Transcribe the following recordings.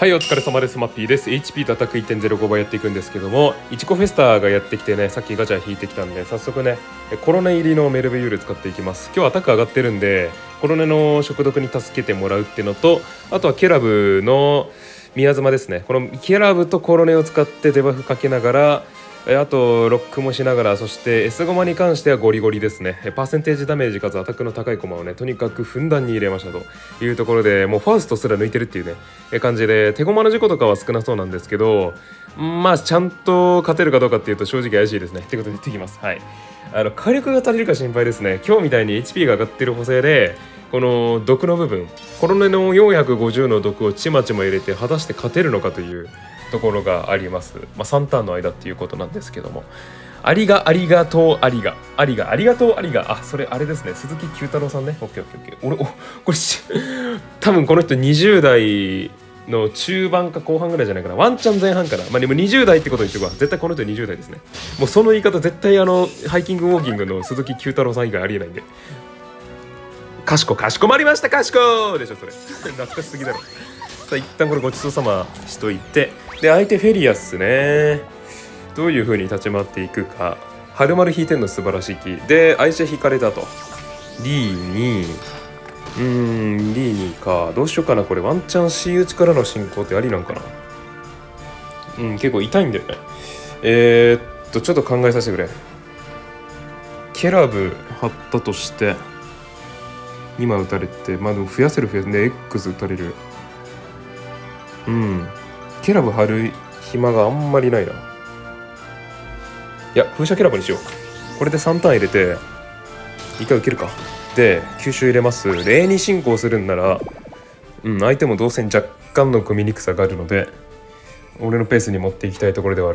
はい、お疲れ様です。マッピーです。HP 叩く 1.05 倍やっていくんですけども、いちごフェスタがやってきてね、さっきガチャ引いてきたんで、早速ね、コロネ入りのメルベユール使っていきます。今日アタック上がってるんで、コロネの食毒に助けてもらうってのと、あとはケラブの宮妻ですね。このケラブとコロネを使ってデバフかけながら、あとロックもしながら、そしてSゴマに関してはゴリゴリですね。パーセンテージダメージかつアタックの高い駒をね、とにかくふんだんに入れましたというところで、もうファーストすら抜いてるっていうね感じで、手駒の事故とかは少なそうなんですけど、まあちゃんと勝てるかどうかっていうと正直怪しいですねってことで言ってきます。はい、火力が足りるか心配ですね。今日みたいに HP が上がってる補正で、この毒の部分、コロネの450の毒をちまちま入れて果たして勝てるのかというところがあります。まあ、3ターンの間っていうことなんですけども、ありがとう、あ、それあれですね、鈴木久太郎さんね。オッケーオッケーオッケー。これ多分この人20代の中盤か後半ぐらいじゃないかな、ワンチャン前半かな。まあでも20代ってこと言っておくわ。絶対この人20代ですね。もうその言い方絶対ハイキングウォーキングの鈴木久太郎さん以外ありえないんで。かしこまりましたかしこでしょそれ懐かしすぎだろ。さあ一旦これごちそうさましといて、で相手フェリアスね、どういう風に立ち回っていくか。春丸引いてんの素晴らしい気で、愛車引かれたと D2、D2 か、どうしようかな。これワンチャン C 打ちからの進行ってありなんかな。結構痛いんだよね。ちょっと考えさせてくれ。ケラブ張ったとして今打たれて、まあでも増やせるで X 打たれる。ケラブ張る暇があんまりないな。いや、風車ケラブにしよう。これで3ターン入れて1回受けるか。で吸収入れます。例に進行するんなら、相手も動線若干の組みにくさがあるので、俺のペースに持っていきたいところでは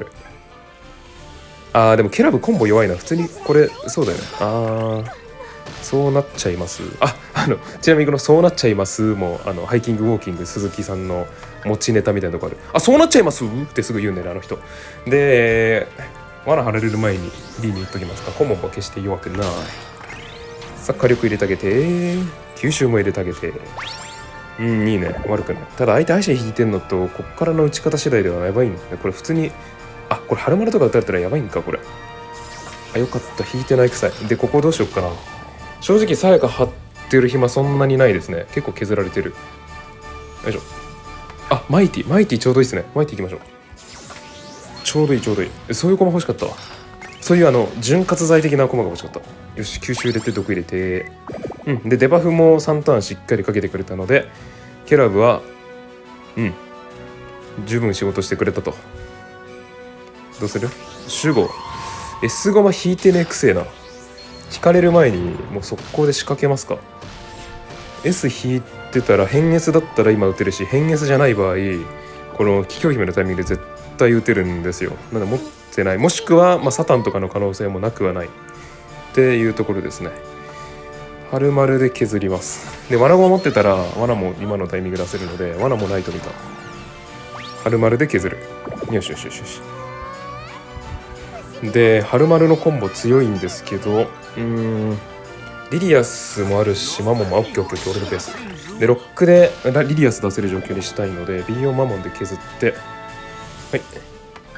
ある。でもケラブコンボ弱いな。普通にこれそうだよね。そうなっちゃいます。ちなみにこの「そうなっちゃいます」もハイキングウォーキング鈴木さんの持ちネタみたいなとこある。そうなっちゃいますってすぐ言うんだよね、あの人。で罠張られる前に D に打っときますか。コモンは決して弱くない。さあ火力入れてあげて、吸収も入れてあげて、いいね、悪くない。ただ相手愛車引いてんのと、こっからの打ち方次第ではやばいんですねこれ。普通にこれ春丸とか打たれたらやばいんかこれ。よかった、引いてないくさい。でここどうしよっかな。正直さやか張ってる暇そんなにないですね。結構削られてる。よいしょ。マイティちょうどいいですね。マイティいきましょう。ちょうどいい。そういう駒欲しかったわ。そういう潤滑剤的な駒が欲しかった。よし、吸収入れて毒入れて、でデバフも3ターンしっかりかけてくれたので、ケラブは十分仕事してくれたと。どうする？主語 S 駒引いてね、くせえな。引かれる前にもう速攻で仕掛けますか。 S 引いてたら変 S だったら今打てるし、変 S じゃない場合この桔梗姫のタイミングで絶対打てるんですよ。なので持ってない、もしくは、サタンとかの可能性もなくはないっていうところですね。春丸で削ります。で罠を持ってたら罠も今のタイミング出せるので、罠もないと見た。春丸で削る。よし。で春丸のコンボ強いんですけど、リリアスもあるしマモンも OKOK 俺のペースでロックでリリアス出せる状況にしたいので B4 マモンで削って、はい、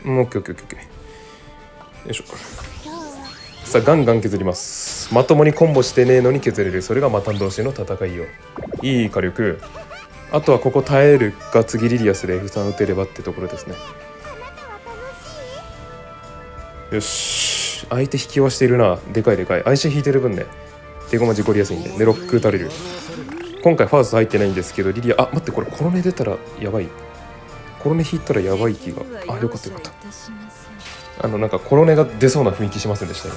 OKOKOK よいしょ。さあガンガン削ります。まともにコンボしてねえのに削れる、それがマタン同士の戦いよ。いい火力。あとはここ耐えるか、次リリアスで F3 打てればってところですね。よし、相手引きはしているな。でかい。相手引いてる分ね、手駒事故りやすいんで。でロック打たれる。今回ファースト入ってないんですけど、リリア待って、これコロネ出たらやばい。コロネ引いたらやばい気が。よかった。なんかコロネが出そうな雰囲気しませんでした今。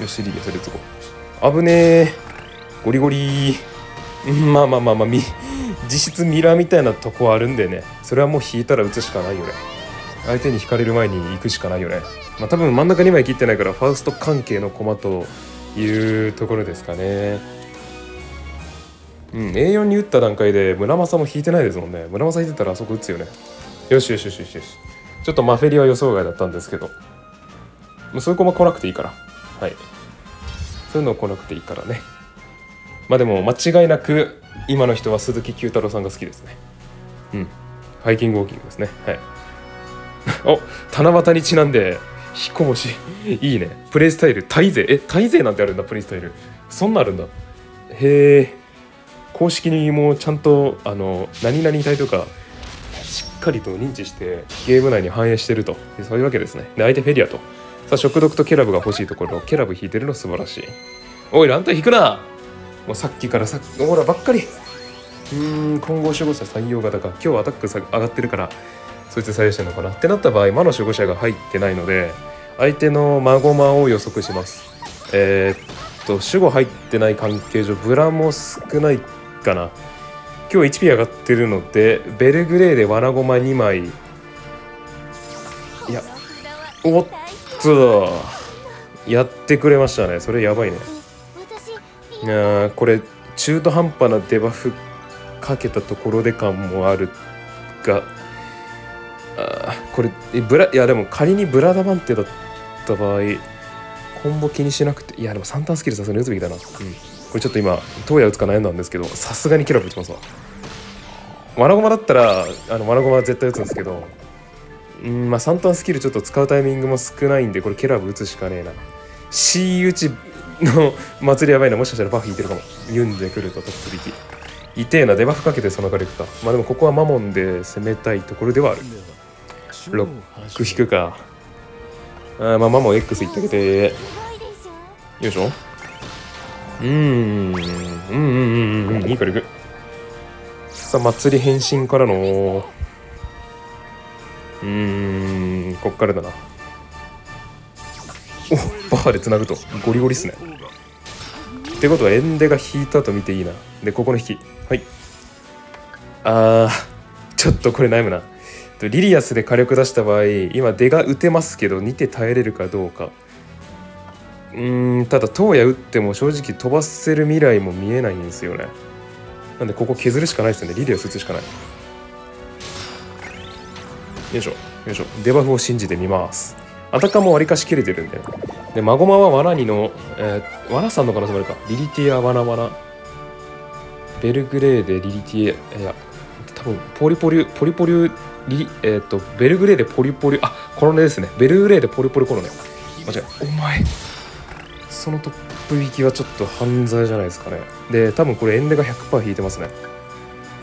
よし、リリアそれつこう。危ねえ、ゴリゴリー。まあ実質ミラーみたいなとこあるんでね、それはもう引いたら打つしかないよね。相手に引かれる前に行くしかないよね。多分真ん中2枚切ってないからファースト関係の駒というところですかね。A4 に打った段階で村正も引いてないですもんね。村正引いてたらあそこ打つよね。よし。ちょっとマフェリは予想外だったんですけど、そういう駒来なくていいから。はい、そういうの来なくていいからね。まあでも間違いなく今の人は鈴木久太郎さんが好きですね。ハイキングウォーキングですね。はい。お、七夕にちなんで彦星いいね。プレイスタイルタイ勢、え、タイ勢なんてあるんだ、プレイスタイル。そんなあるんだ。へえ。公式にもちゃんと何々体とかしっかりと認知してゲーム内に反映してると、そういうわけですね。で、相手フェリアと。さあ、食毒とケラブが欲しいところ、ケラブ引いてるの素晴らしい。おい、ランタン引くな。もうさっきからさ、オーラばっかり。混合守護者採用型か。今日アタック上がってるからそいつ採用してるのかなってなった場合、魔の守護者が入ってないので相手のマゴマを予測します。守護入ってない関係上ブラも少ないかな。今日 HP 上がってるのでベルグレーでワナゴマ2枚。いや、おっとやってくれましたね。それやばいね。これ中途半端なデバフかけたところで感もあるが、これいやでも仮にブラダバンテだった場合コンボ気にしなくて、いやでも3ターンスキルさすがに打つべきだな、うん、これちょっと今トウヤ打つか悩んだんですけど、さすがにキラブ打ちますわ。ワナゴマだったらワナゴマは絶対打つんですけど、まあ3ターンスキルちょっと使うタイミングも少ないんで、これキラブ打つしかねえな。 C 打ちの祭りやばいな。もしかしたらバフ引いてるかも。ユンでくるとトップ引き痛えな。デバフかけてその中でいくか。まあでもここはマモンで攻めたいところではある。ロック引くか。まあマモン X いってあげて。よいしょ。いいからいく。さあ、祭り変身からの。こっからだな。お、バーでつなぐと。ゴリゴリっすね。ってことはエンデが引いたと見ていいな。で、ここの引き。はい。ちょっとこれ悩むな。リリアスで火力出した場合、今出が打てますけど2手耐えれるかどうか。ただトウヤ打っても正直飛ばせる未来も見えないんですよね。なんでここ削るしかないですよね。リリアス打つしかない。よいしょよいしょ。デバフを信じてみます。アタカもわりかし切れてるんで。で、マゴマはワナ2の、ワナさんの可能性もあるか。リリティア、ワナワナ。ベルグレーでリリティエ、いや、多分ポリポリュ、ベルグレーでポリポリュ、あ、コロネですね。ベルグレーでポリポリュコロネ。間違え、お前、そのトップ引きはちょっと犯罪じゃないですかね。で、多分これエンデが 100% 引いてますね。っ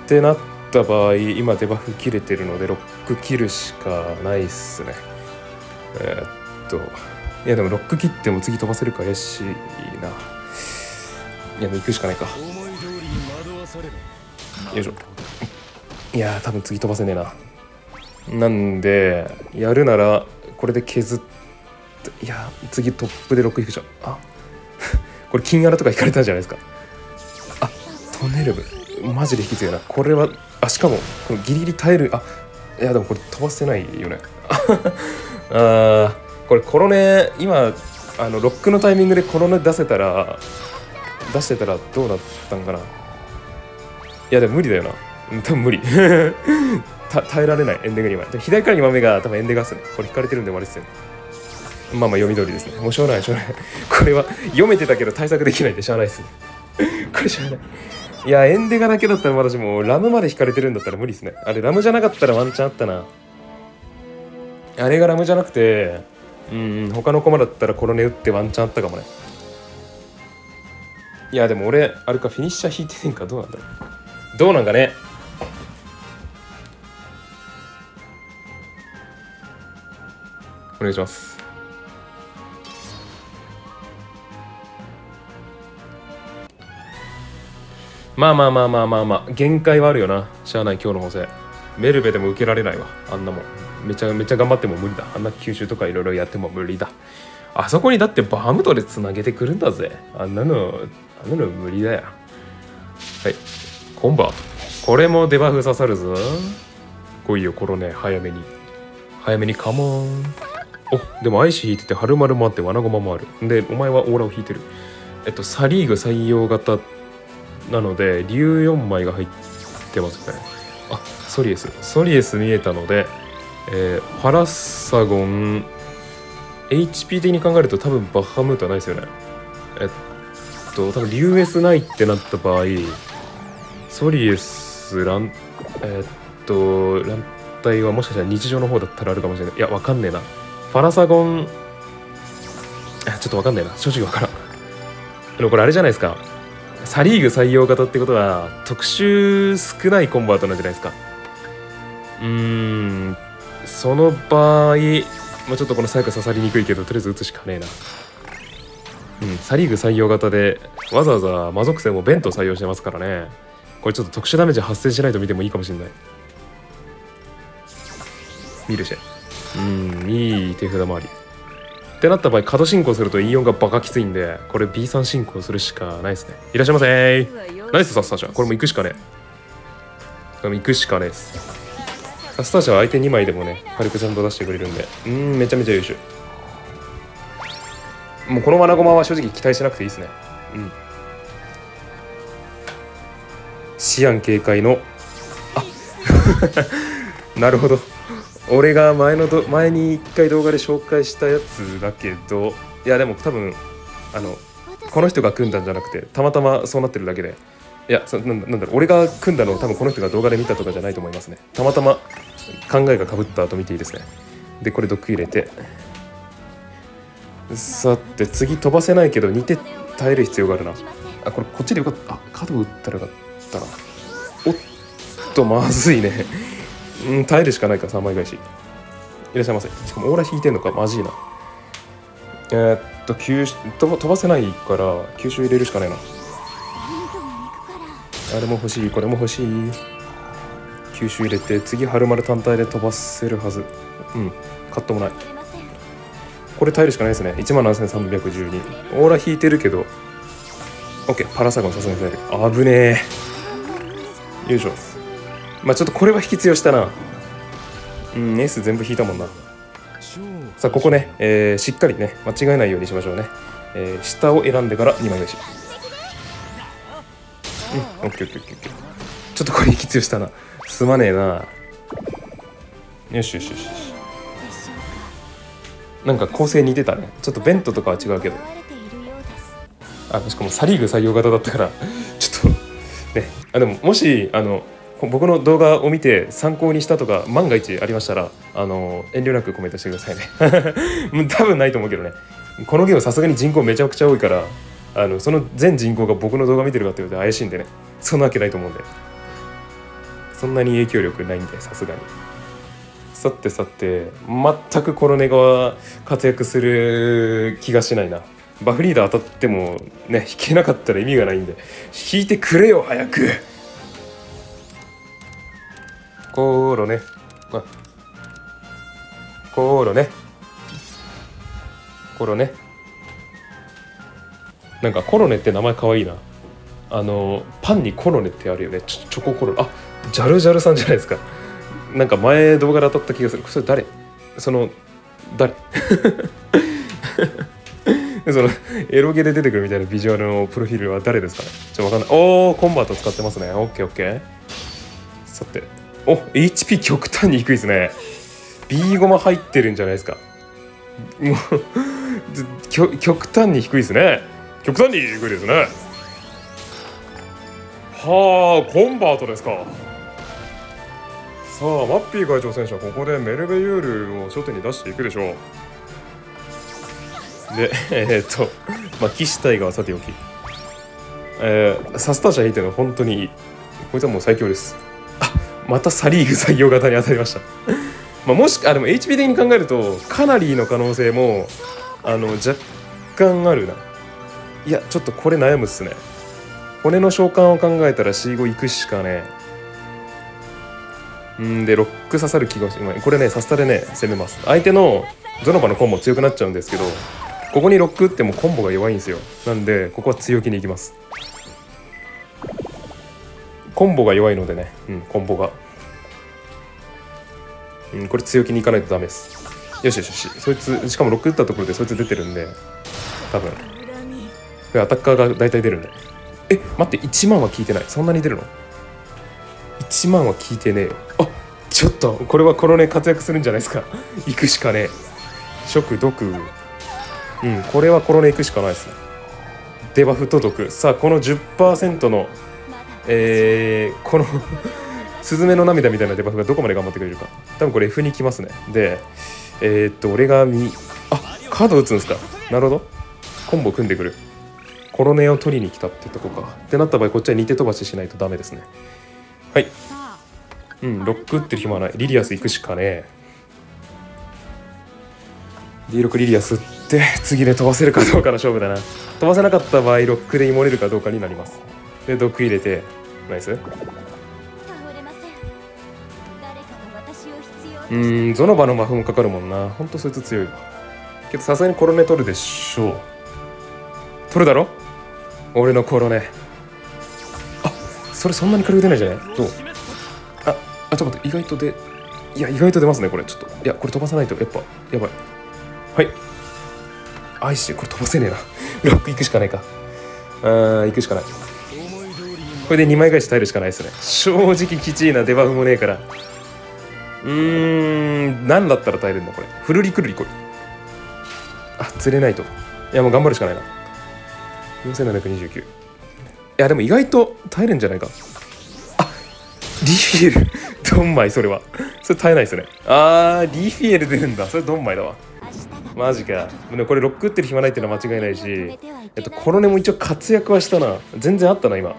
てなった場合、今デバフ切れてるので、ロック切るしかないっすね。いやでもロック切っても次飛ばせるか怪しいな。いや、行くしかないか。よいしょ。いやー、多分次飛ばせねえな。なんでやるならこれで削って、いや次トップで6引くじゃん。あこれ金アラとか引かれたじゃないですか。あ、トネルブマジで引き強いな。これはしかもこのギリギリ耐える。いやでもこれ飛ばせないよね。これコロネ、今ロックのタイミングでコロネ出してたらどうなったんかな。いやでも無理だよな。多分無理。耐えられない。エンデが2枚。左から2枚目が多分エンデガスね。これ引かれてるんで終わりですよね。まあまあ読み通りですね。もうしょうがないしょうがない。これは読めてたけど対策できないんでしゃあないですね。これしゃあない。いや、エンデがだけだったら私もうラムまで引かれてるんだったら無理ですね。あれラムじゃなかったらワンチャンあったな。あれがラムじゃなくて、他の駒だったらコロネ打ってワンチャンあったかもね。いやでも俺あれか、フィニッシャー引いてねんか。どうなんだろう。どうなんかね。お願いします。まあ限界はあるよな。しゃあない。今日の補正メルベでも受けられないわ。あんなもんめちゃ頑張っても無理だ。あんな吸収とかいろいろやっても無理だ。あそこにだってバムトでつなげてくるんだぜ。あんなの無理だよ。はい、コンバート。これもデバフ刺さるぞ。来いよコロネ、早めにカモン。お、でもアイシ引いててハルマルもあってワナゴマもある。で、お前はオーラを引いてる。サリーグ採用型なので竜4枚が入ってますね。あ、ソリエス見えたので、パラサゴン HP 的に考えると多分バハムートはないですよね。多分竜 S ないってなった場合ソリエス、ラン、卵帯はもしかしたら日常の方だったらあるかもしれない。いや、わかんねえな。パラサゴン、ちょっとわかんねえな。正直わからん。でもこれあれじゃないですか。サリーグ採用型ってことは、特殊少ないコンバートなんじゃないですか。その場合、ちょっとこのサイク刺さりにくいけど、とりあえず打つしかねえな。サリーグ採用型で、わざわざ魔属性もベント採用してますからね。これちょっと特殊ダメージ発生しないと見てもいいかもしれない。見るし。いい手札回り。ってなった場合、角進行するとイオンがバカきついんで、これ B3 進行するしかないですね。いらっしゃいませー。ナイスサスターシャ。これも行くしかねえ。これも行くしかねえです。サスターシャは相手2枚でもね、軽くちゃんと出してくれるんで、めちゃめちゃ優秀。もうこのマナゴマは正直期待しなくていいですね。シアン警戒の、なるほど。俺が前に1回動画で紹介したやつだけど、いやでも多分、この人が組んだんじゃなくて、たまたまそうなってるだけで、いや、なんだろう、俺が組んだのを多分この人が動画で見たとかじゃないと思いますね。たまたま考えがかぶったと見ていいですね。で、これ毒入れて。さて、次飛ばせないけど、2手耐える必要があるな。あ、これこっちでよかった。あ、角打ったらよかったな。おっと、まずいね。耐えるしかないか、3枚返し。いらっしゃいませ。しかもオーラ引いてんのか、まじいな。飛ばせないから、吸収入れるしかないな。あれも欲しい、これも欲しい。吸収入れて、次春丸単体で飛ばせるはず。カットもない。これ耐えるしかないですね。17312。オーラ引いてるけど、OK、パラサゴンさすがに耐える。危ねえ。よいしょ。ちょっとこれは引き強したな。S 全部引いたもんな。さあ、ここね、しっかりね、間違えないようにしましょうね。下を選んでから2枚返し。オッケーオッケーオッケー。ちょっとこれ息強したな。すまねえな。よしよしよし。なんか構成似てたね。ちょっとベントとかは違うけど。しかもサリーグ採用型だったからちょっとね。でももし僕の動画を見て参考にしたとか万が一ありましたら遠慮なくコメントしてくださいね。多分ないと思うけどね。このゲームさすがに人口めちゃくちゃ多いから。その全人口が僕の動画見てるかって言うと怪しいんでね。そんなわけないと思うんで。そんなに影響力ないんで、さすがに。さてさて、全くコロネガは活躍する気がしないな。バフリーダー当たってもね、引けなかったら意味がないんで、引いてくれよ、早くコロネ。コロネ。コロネ。なんかコロネって名前かわいいな。パンにコロネってあるよね。チョココロネ。あ、ジャルジャルさんじゃないですか。なんか前動画で当たった気がする。それ誰？そのエロゲで出てくるみたいなビジュアルのプロフィールは誰ですかね。ちょっとわかんない。おー、コンバート使ってますね。オッケーオッケー。さて、お、HP 極端に低いですね。B ゴマ入ってるんじゃないですか。もう極端に低いですね。極端に低いですね。はあ、コンバートですか。さあ、マッピー会長選手はここでメルベユールを初手に出していくでしょう。で、騎士隊がさておき、サスターシャ引いてるのは本当にいい。こいつはもう最強です。またサリーグ採用型に当たりました。でも HP 的に考えると、かなりの可能性も、若干あるな。いや、ちょっとこれ悩むっすね。骨の召喚を考えたら C5 行くしかねえ。で、ロック刺さる気がしない。これね、サスタでね、攻めます。相手のゾノバのコンボ強くなっちゃうんですけど、ここにロック打ってもコンボが弱いんですよ。なんで、ここは強気に行きます。コンボが弱いのでね、コンボが。これ強気に行かないとダメです。よしよしよし。そいつ、しかもロック打ったところでそいつ出てるんで、多分。アタッカーが大体出るんで。待って、1万は効いてない。そんなに出るの ?1 万は効いてねえよ。ちょっと、これはコロネ活躍するんじゃないですか。行くしかねえ。食、毒。これはコロネ行くしかないですね。デバフと毒。さあ、この 10% の、このスズメの涙みたいなデバフがどこまで頑張ってくれるか。多分これ F2 来ますね。で、俺がカード打つんですか。なるほど。コンボ組んでくる。コロネを取りに来たってとこか。ってなった場合、こっちは2手飛ばししないとダメですね。はい。うん、ロック打ってる暇はない。リリアス行くしかねえ。D6 リリアスって、次で飛ばせるかどうかの勝負だな。飛ばせなかった場合、ロックでイモれるかどうかになります。で、毒入れて、ナイス。ゾノバの魔法もかかるもんな。ほんとそいつ強いわ。けどさすがにコロネ取るでしょう。取るだろ俺のコロネ。あ、それそんなに軽く出ないじゃないどう。あ、ちょっと待って、意外と意外と出ますね、これ。ちょっと。いや、これ飛ばさないと、やっぱ、やばい。はい。アイシー、これ飛ばせねえな。ロック行くしかないか。行くしかない。これで2枚返し耐えるしかないですね。正直きちいな、デバフもねえから。何だったら耐えるんだ、これ。フルリクルリこれ。あ、釣れないと。いや、もう頑張るしかないな。4729。いや、でも意外と耐えるんじゃないか。あ、リフィエル。ドンマイ、それは。それ耐えないですね。リフィエル出るんだ。それドンマイだわ。マジか。でもこれロック打ってる暇ないってのは間違いないし、コロネも一応活躍はしたな。全然あったな、今。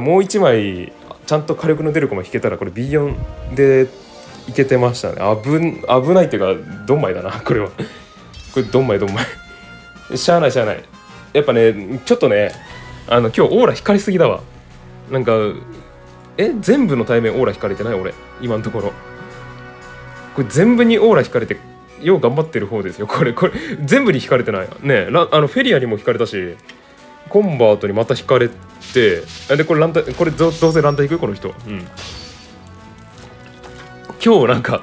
もう一枚、ちゃんと火力の出る駒引けたら、これ B4 でいけてましたね。危ないっていうか、ドンマイだな、これは。これ、ドンマイ。しゃあない、しゃあない。やっぱね、ちょっとね、今日オーラ光りすぎだわ。なんか、全部の対面オーラ引かれてない俺、今のところ。これ全部にオーラ引かれて、よう頑張ってる方ですよ、これ、全部に引かれてない。ねえ、フェリアにも引かれたし、コンバートにまた引かれて、で、これランタ、これどうせランタ行くこの人。うん。今日なんか、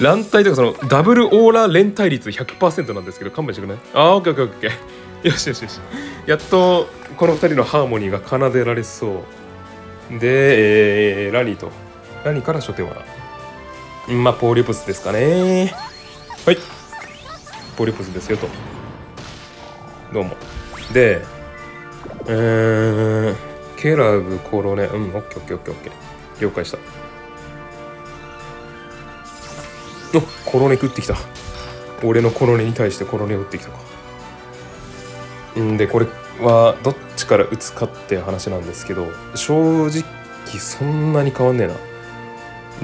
乱体とか、ダブルオーラ連帯率 100% なんですけど、勘弁してくれない？オッケーオッケー。よし。やっと、この2人のハーモニーが奏でられそう。で、ラニから初手は、まあ、ポーリプスですかね。はい。ポーリプスですよと。どうも。で、ケラブ、コロネ、オッケーオッケーオッケーオッケー。了解した。コロネ食ってきた。俺のコロネに対してコロネを打ってきたか。で、これは、どっちから打つかって話なんですけど、正直そんなに変わんねえな。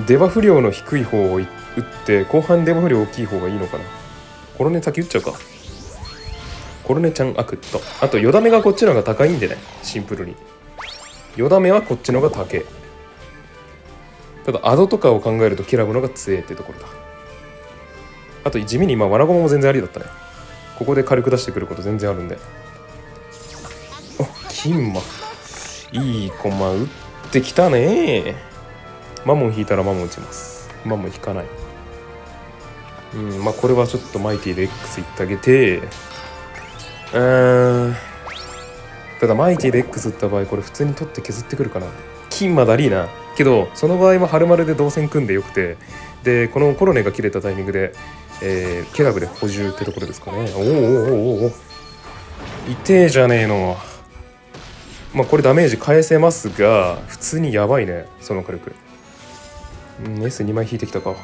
デバフ量の低い方を打って後半デバフ量大きい方がいいのかな。コロネ先打っちゃうか。コロネちゃんアクッと。あとよだめがこっちの方が高いんでね、シンプルに。よだめはこっちの方が高い。ただアドとかを考えるとキラブの方が強えってところだ。あと地味に今わらごまも全然ありだったね。ここで軽く出してくること全然あるんで。金馬いい駒打ってきたね。マモン引いたらマモン打ちます。マモン引かない。まあこれはちょっとマイティで X いってあげて。ただマイティで X 打った場合、これ普通に取って削ってくるかな。金馬だりーな。けどその場合は春丸で動線組んでよくて、でこのコロネが切れたタイミングで、ケラブで補充ってところですかね。おお痛えじゃねえの。まあこれダメージ返せますが、普通にやばいね、その火力。S2 枚引いてきたか。こ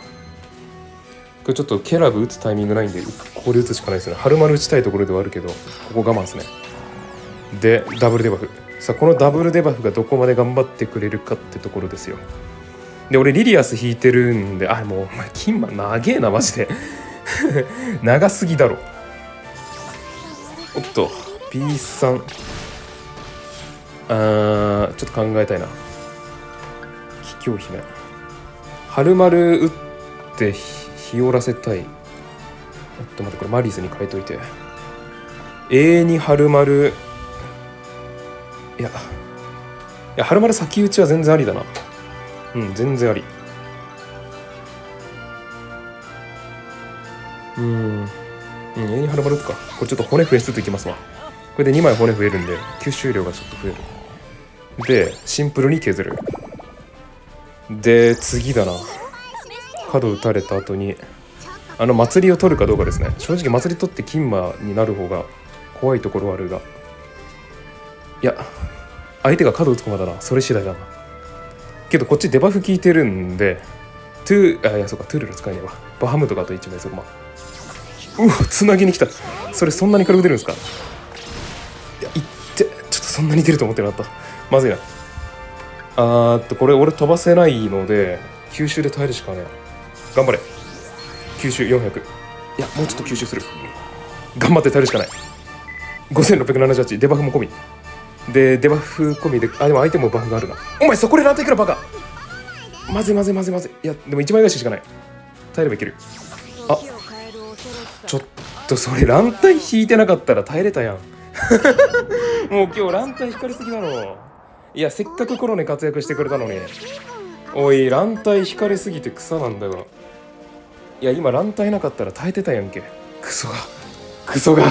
れちょっとケラブ打つタイミングないんで、ここで打つしかないですね。春丸打ちたいところではあるけど、ここ我慢ですね。で、ダブルデバフ。さあ、このダブルデバフがどこまで頑張ってくれるかってところですよ。で、俺リリアス引いてるんで、もうお前、金馬長えな、マジで。長すぎだろ。おっと、P3。ちょっと考えたいな。桔梗姫春丸打って日和らせたい。待って、これマリーズに変えといて。永遠に春丸、いや春丸先打ちは全然ありだな。全然あり。永遠に春丸打つか。これちょっと骨増やしつついきますわ。これで2枚骨増えるんで吸収量がちょっと増える。で、シンプルに削る。で、次だな。角打たれた後に、祭りを取るかどうかですね。正直、祭り取って金馬になる方が怖いところはあるが。いや、相手が角打つ駒だな。それ次第だな。けどこっちデバフ効いてるんで、トゥールル使えねえわ。バハムとかあと1枚そこま。うわ、つなぎに来た。それそんなに軽く出るんですか？いや、いって、ちょっとそんなに出ると思ってなかった。まずいな。これ俺飛ばせないので、吸収で耐えるしかねえ。頑張れ。吸収400。いや、もうちょっと吸収する。頑張って耐えるしかない。5678、デバフも込み。で、デバフ込みで、あ、でも相手もバフがあるな。お前そこでランタいくらバカ。まずいまずいまずいまずい。いや、でも1枚返ししかない。耐えればいける。あ、ちょっとそれランタイ引いてなかったら耐えれたやん。もう今日ランタイ光りすぎだろ。いや、せっかくコロネ活躍してくれたのに。おい、ランタイ光りすぎて草なんだが。いや、今ランタイなかったら耐えてたやんけ。クソが。クソが。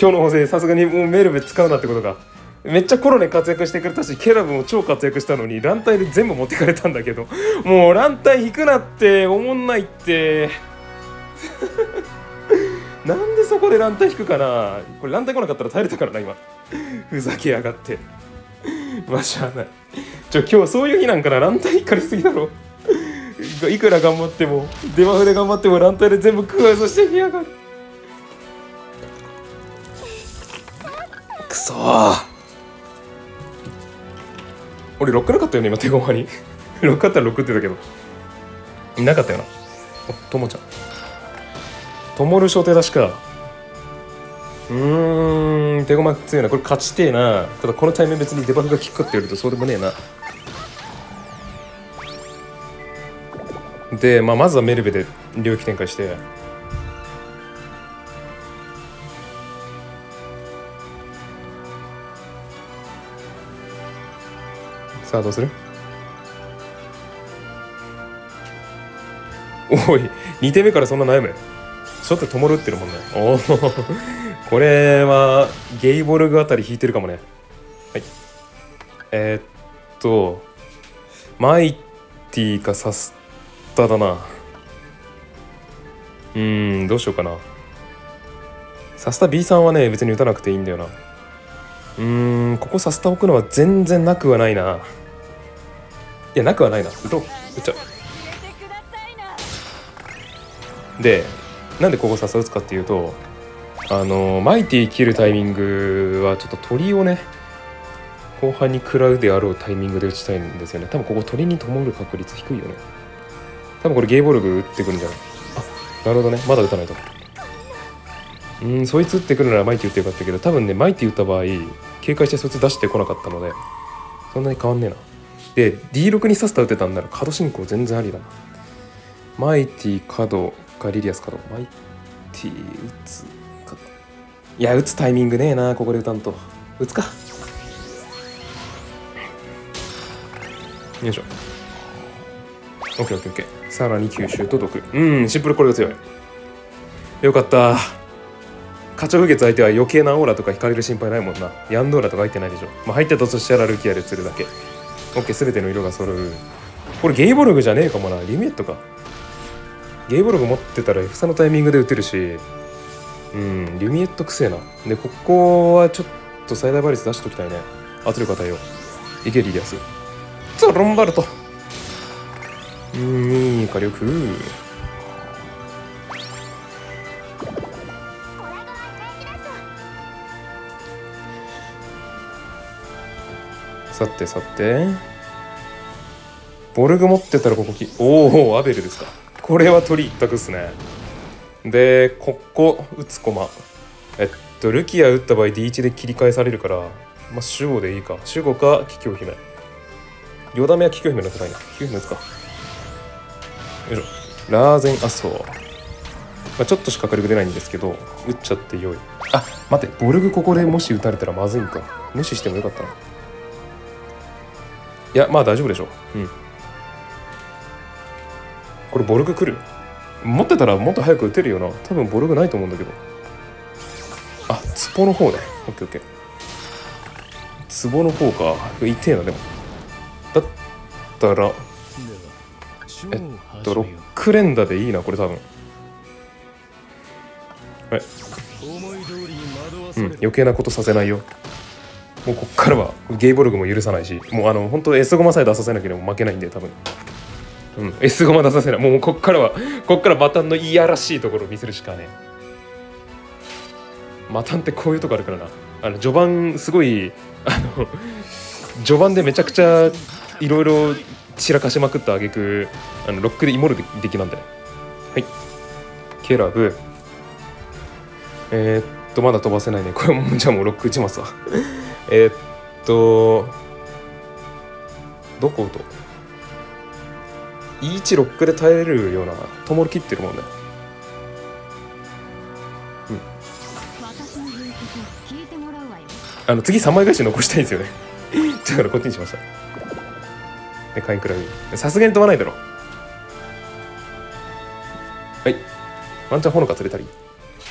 今日の補正、さすがにもうメルベ使うなってことか。めっちゃコロネ活躍してくれたし、ケラブも超活躍したのに、乱体で全部持ってかれたんだけど、もう乱体引くなって、おもんないって。なんでそこで乱体引くかな？これ乱体来なかったら耐えれたからな、今。ふざけやがって。まあ、しゃあない。今日そういう日なんかな、乱体引かれすぎだろ。いくら頑張っても、デマフで頑張っても、乱体で全部食わさせてやがる。くそー。俺6なかったよね、今手駒に。6あったら6って言ったけど。なかったよな。お、ともちゃん。ともる小手出しか。手駒強いな。これ勝ちてえな。ただこのタイミング別にデバフが効くかって言われるとそうでもねえな。で、まあ、まずはメルベで領域展開して。さあどうする？おい、2手目からそんな悩む？ちょっとともるってるもんね。おお、これはゲイボルグあたり引いてるかもね。はい。マイティかサスタだな。どうしようかな。サスタ B さんはね、別に打たなくていいんだよな。ここサスタ置くのは全然なくはないな。いや、なくはないな。打っちゃう。で、なんでここサスタ打つかっていうと、マイティ切るタイミングはちょっと鳥をね、後半に食らうであろうタイミングで打ちたいんですよね。多分ここ鳥に灯る確率低いよね。多分これゲイボルグ打ってくるんじゃない？あ、なるほどね。まだ打たないと。そいつ打ってくるならマイティ打ってよかったけど、多分ね、マイティ打った場合警戒してそいつ出してこなかったのでそんなに変わんねえな。で D6 にサスタ打てたんなら角進行全然ありだな。マイティ角かリリアス角。マイティ打つか。いや、打つタイミングねえな。ここで打たんと。打つか。よいしょ。 OKOKOK。 さらに吸収と毒。シンプル。これが強い。よかった。課長風月相手は余計なオーラとか引かれる心配ないもんな。ヤンドーラとか入ってないでしょ。まあ、入ってたとしたらルキアで釣るだけ。オッケー、全ての色が揃う。これゲイボルグじゃねえかもな。リミエットか。ゲイボルグ持ってたら F 差のタイミングで打てるし、リミエットくせえな。で、ここはちょっと最大倍率出しときたいね。圧力与えよう。いけ、リリアス。ザ・ロンバルト。いい火力。さてさて、ボルグ持ってたらここおお、アベルですか。これは鳥一択っすね。で、ここ打つ駒。ルキア打った場合 D1 で切り返されるから、まあ、守護でいいか。守護か桔梗姫。4ダメは桔梗姫の戦いな。桔梗姫打つか。よいしょ。ラーゼンアソー。まあ、ちょっとしか火力出ないんですけど、打っちゃってよい。あ、待って、ボルグここでもし打たれたらまずいんか。無視してもよかったな。いや、まあ大丈夫でしょう。これボルグ来る。持ってたらもっと早く打てるよな。多分ボルグないと思うんだけど。あ、ツボの方ね。オッケーオッケー。ツボの方か。痛えな、でも。だったら、6連打でいいな、これ多分。余計なことさせないよ。もうこっからはゲイボルグも許さないし、もう本当 S 駒さえ出させなければ負けないんで多分、うん、S 駒出させない、もうこっからはマタンのいやらしいところを見せるしかね。マタンってこういうとこあるからな。序盤すごい序盤でめちゃくちゃいろいろ散らかしまくった挙句ロックでイモルできなんだよ。はい、ケラブ、まだ飛ばせないね。これもじゃあもうロック打ちますわ。どこ打とう、E1 ロックで耐えれるようなトモル切ってるもんね。うん、次3枚返し残したいんですよね。だからこっちにしました。でカインクラブさすがに飛ばないだろ。はい、ワンチャンほのか釣れたり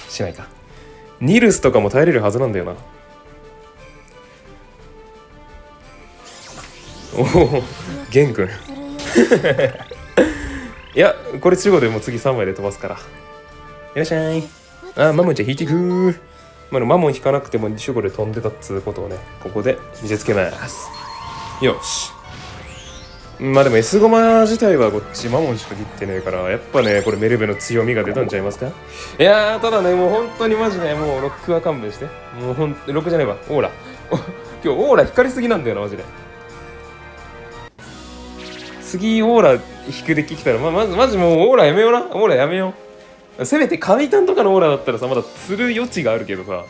しないか。ニルスとかも耐えれるはずなんだよな。おお、ゲン君。いや、これ中国でも次3枚で飛ばすから。いらっしゃい。あ、マモンちゃん引いていく。マモン引かなくても中国で飛んでたっつうことをね、ここで見せつけます。よし。まあでも S 駒自体はこっちマモンしか切ってないからやっぱねこれメルベの強みが出たんちゃいますか。いやー、ただねもう本当にマジねもうロックは勘弁して、もうほんロックじゃねえわオーラ今日オーラ光りすぎなんだよなマジで。次オーラ引くできたら、まずもうオーラやめような。オーラやめよう。せめて神タンとかのオーラだったらさまだ釣る余地があるけどさ、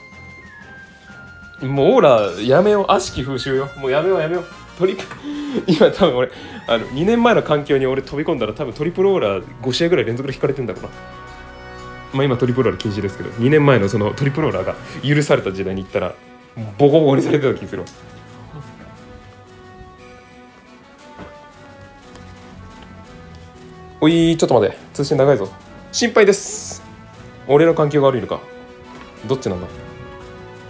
もうオーラやめよう。悪しき風習よ、もうやめようやめよう。今多分俺2年前の環境に俺飛び込んだら多分トリプルオーラ5試合ぐらい連続で引かれてんだろうな。まあ今トリプルオーラ禁止ですけど2年前のそのトリプルオーラが許された時代に行ったらボコボコにされてた気する。おい、ちょっと待って、通信長いぞ。心配です。俺の環境が悪いのか、どっちなんだ。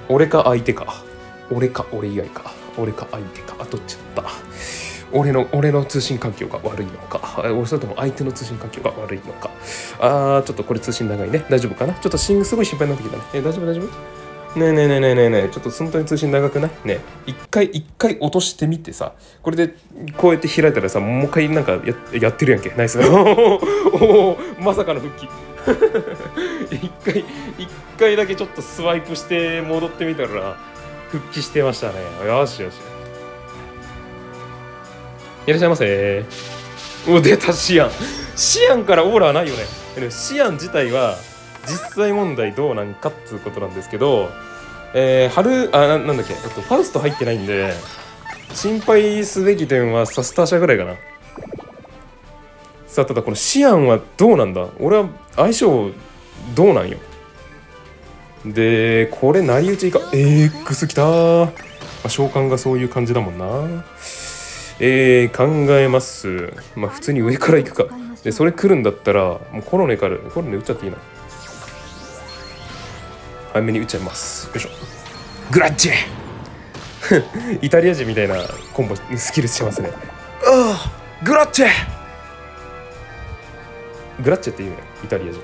俺か相手か、俺か俺以外か、俺か相手か、どっちだった。俺の通信環境が悪いのか、俺それとも相手の通信環境が悪いのか。あー、ちょっとこれ通信長いね。大丈夫かな。ちょっとすごい心配になってきたね。大丈夫大丈夫。ねえねえねえねえねえねえ、ちょっと本当に通信長くないね。一回落としてみてさ、これでこうやって開いたらさ、もう一回なんかやってるやんけ。ナイス。おー、まさかの復帰。一回だけちょっとスワイプして戻ってみたら復帰してましたね。よしよし。いらっしゃいませ。お、出たシアン。シアンからオーラはないよね。シアン自体は実際問題どうなんかっつうことなんですけど、なんだっけ、ファウスト入ってないんで心配すべき点はサスターシャぐらいかな。さあ、ただこのシアンはどうなんだ。俺は相性どうなんよ。でこれ成り打ち以下 X きたー、まあ、召喚がそういう感じだもんな。考えます。まあ普通に上から行くか。でそれ来るんだったらもうコロネ打っちゃっていいな。早めに打っちゃいます。よいしょ。グラッチェイタリア人みたいなコンボスキルしてますね。ああ、グラッチェって言うね、イタリア人。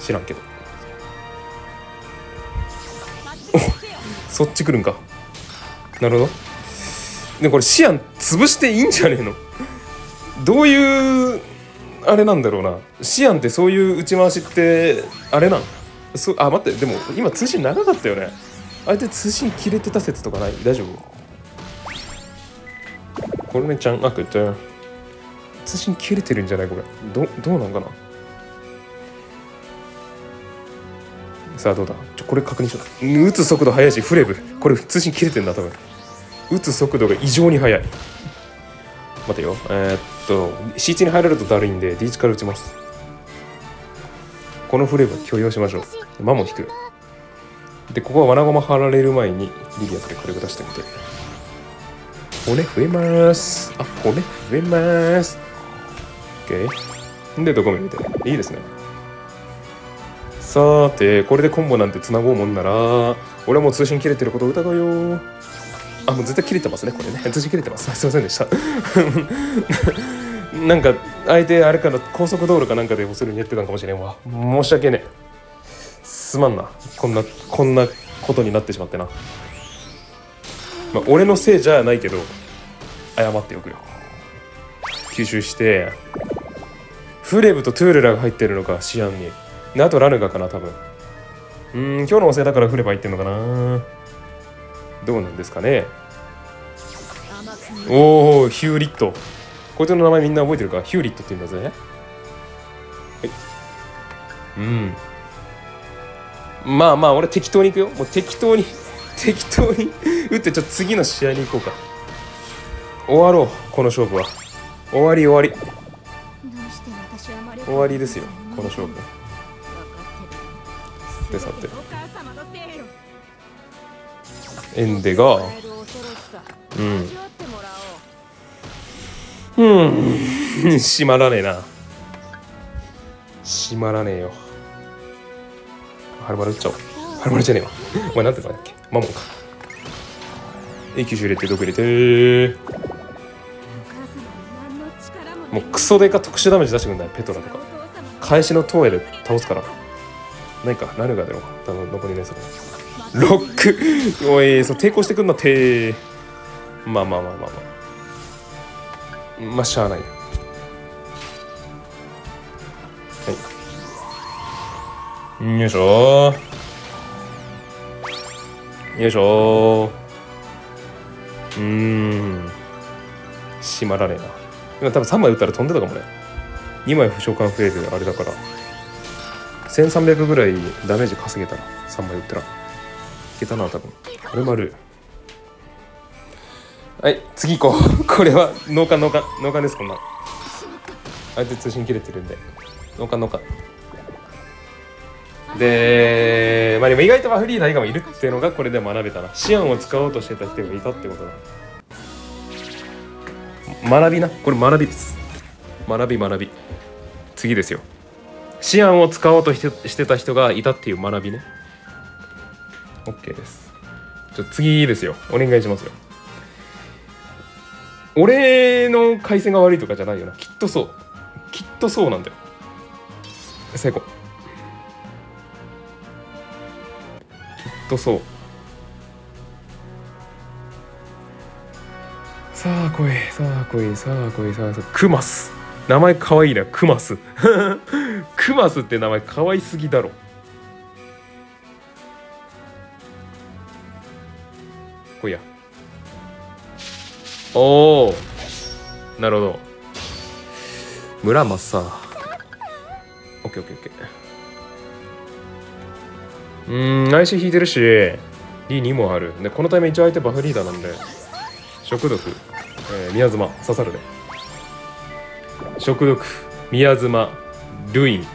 知らんけど。そっち来るんか。なるほど。でこれシアン潰していいんじゃねえの。どういうあれなんだろうな。シアンってそういう打ち回しってあれなん。あ、待って、でも今通信長かったよね。相手通信切れてた説とかない？大丈夫？これねちゃんあくって通信切れてるんじゃないこれ。どうなんかな。さあどうだ。これ確認しよう。打つ速度速いしフレブ、これ通信切れてんだ多分。打つ速度が異常に速い。待てよ。C1 に入られるとだるいんで D1 から打ちます。このフレブは許容しましょう。マモン引く。でここは罠駒張られる前にリリアスで軽く出してみて、骨増えます。あ、骨増えます。 OK でどこ目見ていいですね。さてこれでコンボなんてつなごうもんなら俺はもう通信切れてることを疑うよ。あ、もう絶対切れてますねこれね。通信切れてます。すいませんでした。なんか相手あれから高速道路かなんかで恐れにやってたんかもしれんわ。申し訳ねえ。すまんな。こんなことになってしまってな。まあ、俺のせいじゃないけど謝っておくよ。吸収してフレブとトゥーレラが入ってるのかシアンに、であとラヌガかな多分。今日のお世話だからフレバ入ってんのかな、どうなんですかね。おお、ヒューリット、こいつの名前みんな覚えてるか。ヒューリットって言うんだぜ。はい、まあまあ俺適当に行くよ。もう適当に打って、ちょっと次の試合に行こうか。終わろうこの勝負は。終わり終わりですよこの勝負。でさてエンデが閉まらねえな、閉まらねえよ。はるまる打っちゃおう。はるまるじゃねえわお前なんて言うんだっけ、マモンか。吸収入れて毒入れて、もうクソデカ特殊ダメージ出してくんない。ペトラとか返しの投影で倒すからないか。ラヌガでも残りねえぞ。ロックおい、そう抵抗してくんなて。まあしゃあない。はい、よいしょよいしょ。閉まらねえな。今多分3枚打ったら飛んでたかもね。2枚不召喚増えるあれだから1300ぐらいダメージ稼げたら、3枚打ったらいけたな多分。はるまる、はい次行こうこれは脳幹です。こんな相手通信切れてるんで脳幹で、まあでも意外とフリーダ以外もいるっていうのがこれで学べたな。シアンを使おうとしてた人がいたってことだ。学びな、これ学びです。学び次ですよ。シアンを使おうとしてた人がいたっていう学びね。 OK です。じゃ次ですよ、お願いしますよ。俺の回線が悪いとかじゃないよな、きっとそう、きっとそうなんだよ。成功、きっとそう。さあ来いさあ来いさあ来いさあ来い。クマス、名前かわいいなクマスクマスって名前かわいすぎだろ。来いや。おお、なるほど。村マッサー、オッケーオッケーオッケー。内視引いてるし D2 もあるで、このタイミング一応相手バフリーダーなんで食毒、宮妻刺さるで、食毒宮妻ルイン、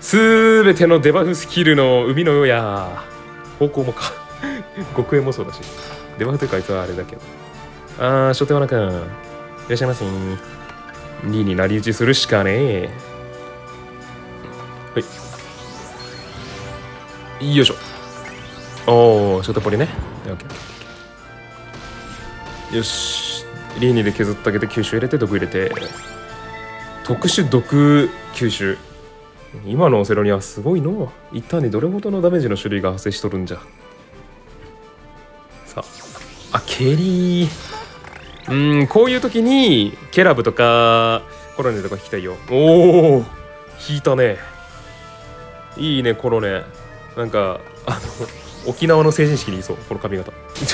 すべてのデバフスキルの海のようや方向もか極限もそうだし、デバフというかあいつはあれだけど。ああ初手はなくんいらっしゃいません。2に成り打ちするしかねえ。はいよいしょ。おお初手ポリね。オッケーよし、リーニで削ってあげて、吸収入れて、毒入れて、特殊毒吸収。今のオセロニはすごいの。一旦にどれほどのダメージの種類が発生しとるんじゃ。さあ、あケリー、こういう時にケラブとかコロネとか引きたいよ。おお引いたね、いいねコロネ。なんか沖縄の成人式にいそう、この髪型。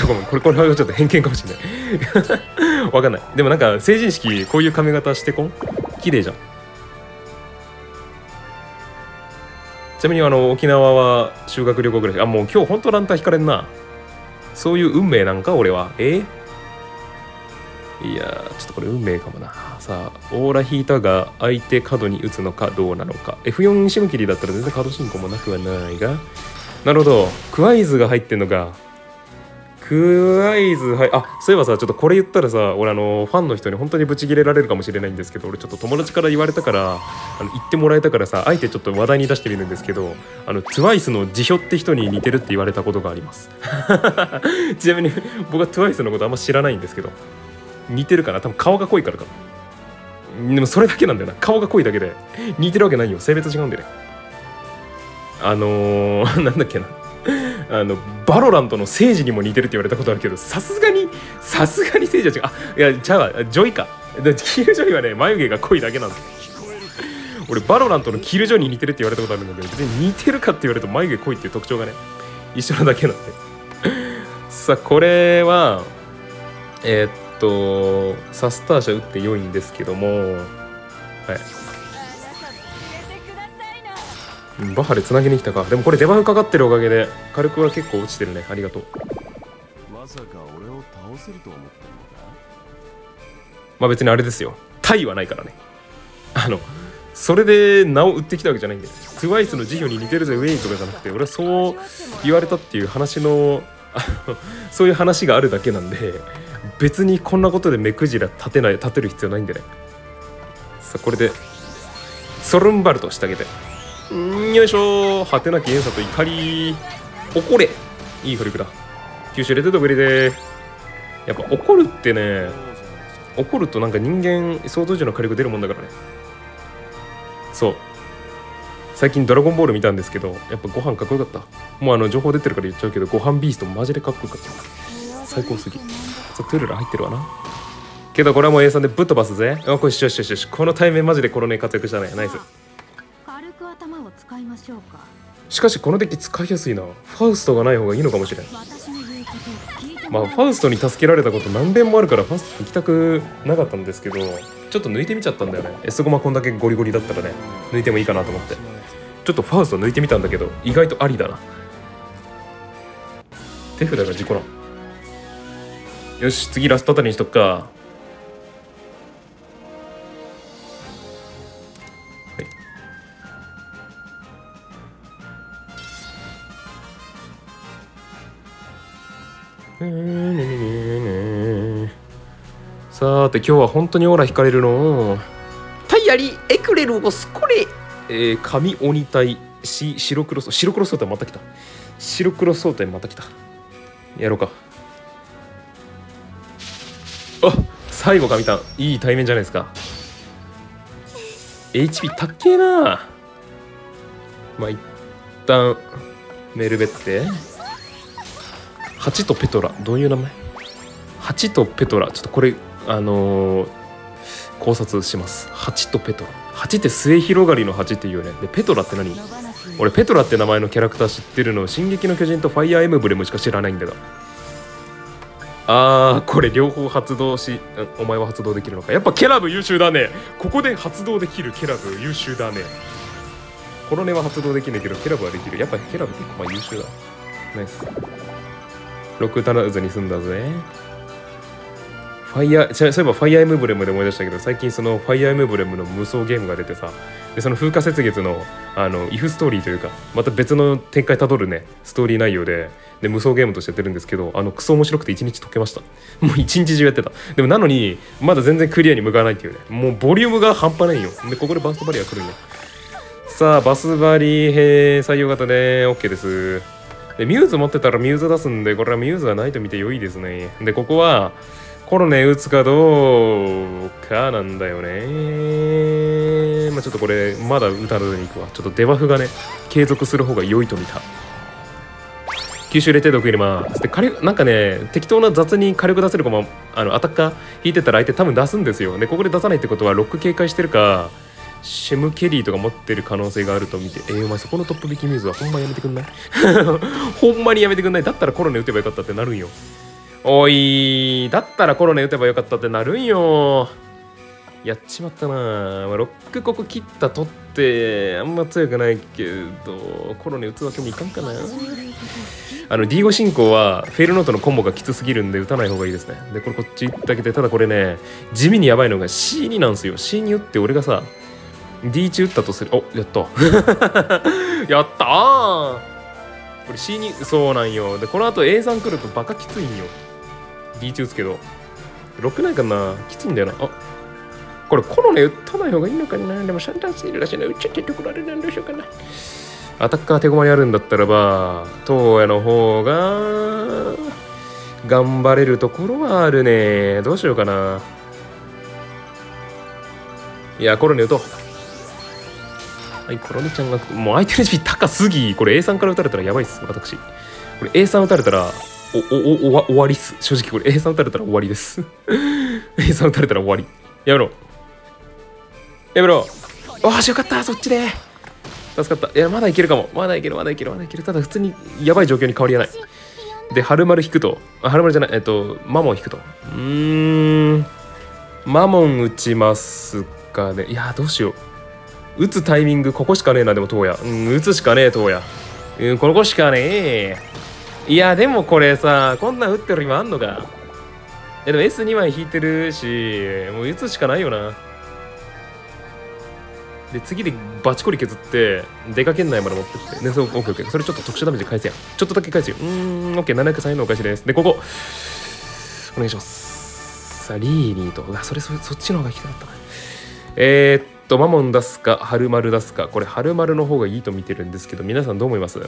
ごめん、これはちょっと偏見かもしれないわかんない。でもなんか成人式こういう髪型してこん、綺麗じゃん。ちなみに沖縄は修学旅行ぐらい。あもう今日ほんとランタン引かれんな。そういう運命なんか俺は。いやーちょっとこれ運命かもな。さあオーラ引いたが相手角に打つのかどうなのか。 F4 シムキリだったら全然角進行もなくはないが、なるほどクアイズが入ってんのか。クアイズはい、あそういえばさ、ちょっとこれ言ったらさ、俺ファンの人に本当にブチギレられるかもしれないんですけど、俺ちょっと友達から言われたから言ってもらえたからさ、あえてちょっと話題に出してみるんですけど、TWICE の辞表って人に似てるって言われたことがありますちなみに僕は TWICE のことあんま知らないんですけど、似てるかな多分。顔が濃いからか。でもそれだけなんだよな、顔が濃いだけで似てるわけないよ、性別違うんだよね。なんだっけなバロラントのセイジにも似てるって言われたことあるけど、さすがにセイジは違う。あ、いや、じゃあジョイか。キルジョイはね、眉毛が濃いだけなんだ。俺バロラントのキルジョイに似てるって言われたことあるんだけど、別に似てるかって言われると眉毛濃いっていう特徴がね、一緒なだけなんで。さあ、これはサスターシャ打って良いんですけども、はい、バハでつなぎに来たか。でもこれデバフかかってるおかげで火力は結構落ちてるね。ありがとう。まさか俺を倒せると思ったのか。まあ別にあれですよ、体はないからね。それで名を売ってきたわけじゃないんで、TWICE の辞表に似てるぜウェイとかじゃなくて、俺はそう言われたっていう話のそういう話があるだけなんで、別にこんなことで目くじら立てる必要ないんでね。さあこれでソルンバルトしてあげて、よいしょ。果てなき怨嗟と怒り、怒れ。いい火力だ。吸収入れてドブリで。やっぱ怒るってね、怒るとなんか人間想像以上の火力出るもんだからね。そう。最近ドラゴンボール見たんですけど、やっぱご飯かっこよかった。もう情報出てるから言っちゃうけど、ご飯ビーストマジでかっこよかった。最高すぎ。トゥルラ入ってるわな。けどこれはもう A さんでぶっ飛ばすぜ。あ、これよし。この対面マジでこのね活躍したね。ナイス。軽く頭を使いましょうか。しかしこのデッキ使いやすいな。ファウストがない方がいいのかもしれん。まあファウストに助けられたこと何遍もあるから、ファウスト行きたくなかったんですけど、ちょっと抜いてみちゃったんだよね。S ゴマこんだけゴリゴリだったらね、抜いてもいいかなと思ってちょっとファウスト抜いてみたんだけど、意外とありだな。手札が事故な。よし、次ラストあたりにしとくか。はい。さーて、今日は本当にオーラ引かれるの。タイヤリエクレルをスコレ、神鬼対白黒相対また来た。白黒相対また来た。やろうか。あ、最後神タンいい対面じゃないですか。 HP たっけえな。まあ一旦メルベッテ。ハチとペトラ、どういう名前。ハチとペトラ、ちょっとこれ考察します。ハチとペトラ、ハチって末広がりのハチっていうよね。でペトラって何。俺ペトラって名前のキャラクター知ってるの進撃の巨人とファイアーエムブレムしか知らないんだが、あーこれ両方発動し、お前は発動できるのか。やっぱケラブ優秀だね。ここで発動できるケラブ優秀だね。この根は発動できないけどケラブはできる。やっぱケラブ結構まあ優秀だ。ナイス。6足らずに済んだぜ。ファイア、そういえばファイアーエムブレムで思い出したけど、最近そのファイアーエムブレムの無双ゲームが出てさ、でその風化雪月のイフストーリーというか、また別の展開たどるねストーリー内容で、無双ゲームとしてやってるんですけど、クソ面白くて1日解けました。もう1日中やってた。でもなのにまだ全然クリアに向かわないっていうね。もうボリュームが半端ないよ。でここでバーストバリア来るんよ。さあバスバリ採用型で OK です。でミューズ持ってたらミューズ出すんで、これはミューズはないと見て良いですね。でここはコロネ打つかどうかなんだよね。まあちょっとこれまだ打たずにいくわ。ちょっとデバフがね継続する方が良いと見た。吸収入れて毒入れます。で火力なんかね、適当な雑に火力出せる子もアタッカー引いてたら相手多分出すんですよ。でここで出さないってことはロック警戒してるかシェムケリーとか持ってる可能性があると見て。お前そこのトップ引きミューズはほんまにやめてくんないほんまにやめてくんない。だったらコロネ打てばよかったってなるんよ。おい、だったらコロネ打てばよかったってなるんよ。やっちまったな。ロックここ切った取ってあんま強くないけど、コロネ打つわけにいかんかな。D5 進行はフェイルノートのコンボがきつすぎるんで打たない方がいいですね。でこれこっち行ってあげて、ただこれね地味にやばいのが C2 なんですよ。C2 打って俺がさ D1 打ったとする。お、やったやったー。これ C2 そうなんよ。でこのあと A3 来るとバカきついんよ。D1 打つけど6ないかな、きついんだよな。あ、これコロネ打たない方がいいのかな。でもシャンタンスいるらしいな。打っちゃってところあれなんでしょうかな。アタッカー手駒にあるんだったらば東野の方が頑張れるところはあるね。どうしようかな。いやコロネ打とう。はい、コロネちゃんがもう相手の HP 高すぎ。これ A3 から打たれたらやばいっす私。これ A さん打たれたら終わりっす。正直これ A さん打たれたら終わりです。A さん打たれたら終わり。やめろ。やめろ。ああ、よかった、そっちで。助かった。いや、まだいけるかも。まだいける。ただ、普通にやばい状況に変わりはない。で、春丸引くと、春丸じゃない、マモン引くと。マモン打ちますかね。いや、どうしよう。打つタイミング、ここしかねえな、でも、東野。打つしかねえ、東野。ここしかねえ。いや、でもこれさ、こんなん打ってる今あんのか。でも S2 枚引いてるし、もう打つしかないよな。で、次でバチコリ削って、出かけんないまで持ってきて。ね、そう、OK。それちょっと特殊ダメージ返せや。ちょっとだけ返すよ。OK。703円のお返しです。で、ここ。お願いします。さあ、リーニーと。あ、そっちの方が引きたかったな。マモン出すか、春丸出すか。これ、春丸の方がいいと見てるんですけど、皆さんどう思います？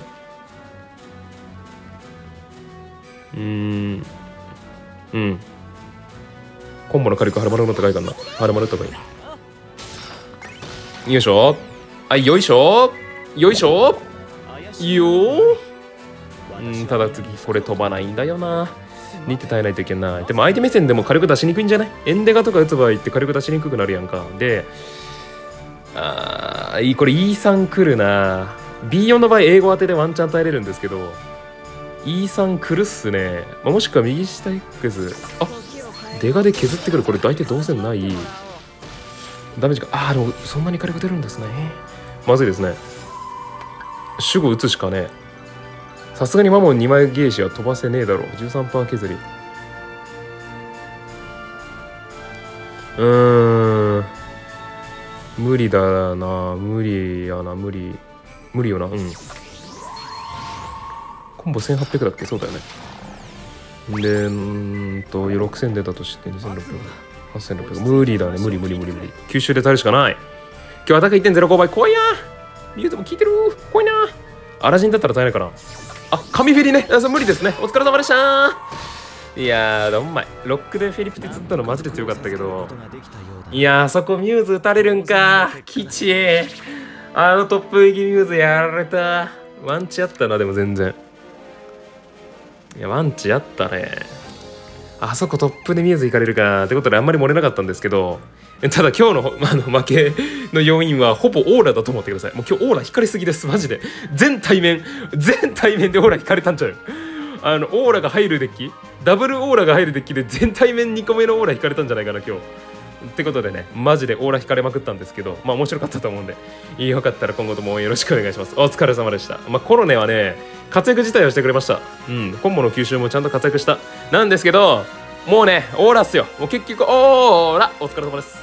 コンボの火力春丸の高いかな。春丸高い。よいしょ。あ、よいしょ。よいしょ。ただ次これ飛ばないんだよな。2手耐えないといけない。でも相手目線でも火力出しにくいんじゃない？エンデガとか打つ場合って火力出しにくくなるやんか。で、これ E3 来るな。B4 の場合英語当てでワンチャン耐えれるんですけど。E3 来るっすね。まあ、もしくは右下 X。あ、出がで削ってくる。これ大体どうせないダメージか。ああ、でもそんなに火力出るんですね。まずいですね。守護打つしかね。さすがにマモン2枚ゲージは飛ばせねえだろう。13% 削り。無理だな。無理よな。コンボ1800だっけ？そうだよね。で、6000出たとして2600、8600。無理だね。無理。吸収で耐えるしかない。今日アタック 1.05 倍。怖いな。ミュートも効いてる。怖いな。アラジンだったら耐えないかな。あ、紙フェリーね。それ無理ですね。お疲れ様でしたー。いやー、うまい。ロックでフェリプテ釣ったのマジで強かったけど。いやー、そこミューズ打たれるんか。吉え。あのトップ右ミューズやられた。ワンチあったな、でも全然。いや、ワンチあったね。あそこトップでミューズ行かれるか。ってことであんまり漏れなかったんですけど、ただ今日の、負けの要因はほぼオーラだと思ってください。もう今日オーラ光りすぎです。マジで。全対面でオーラ光れたんちゃう。オーラが入るデッキ、ダブルオーラが入るデッキで全対面2個目のオーラ光れたんじゃないかな、今日。ってことでね、マジでオーラ光れまくったんですけど、面白かったと思うんで、よかったら今後ともよろしくお願いします。お疲れ様でした。コロネはね、活躍自体をしてくれました。コンボの吸収もちゃんと活躍した。なんですけど、もうね、オーラっすよ。もう結局、オーラ、お疲れ様です。